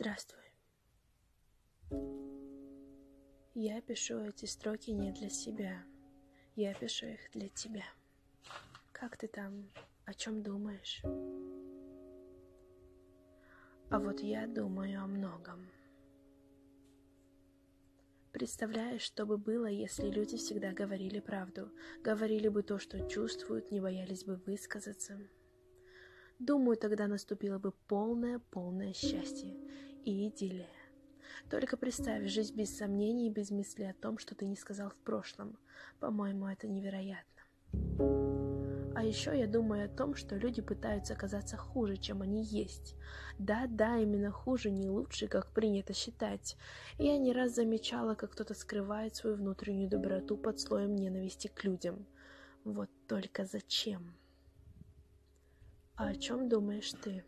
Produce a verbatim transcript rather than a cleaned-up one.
Здравствуй. Я пишу эти строки не для себя. Я пишу их для тебя. Как ты там, о чем думаешь? А вот я думаю о многом. Представляешь, что бы было, если люди всегда говорили правду, говорили бы то, что чувствуют, не боялись бы высказаться. Думаю, тогда наступило бы полное-полное счастье и идиллия. Только представь, жизнь без сомнений и без мысли о том, что ты не сказал в прошлом. По-моему, это невероятно. А еще я думаю о том, что люди пытаются казаться хуже, чем они есть. Да-да, именно хуже, не лучше, как принято считать. Я не раз замечала, как кто-то скрывает свою внутреннюю доброту под слоем ненависти к людям. Вот только зачем? А о чем думаешь ты?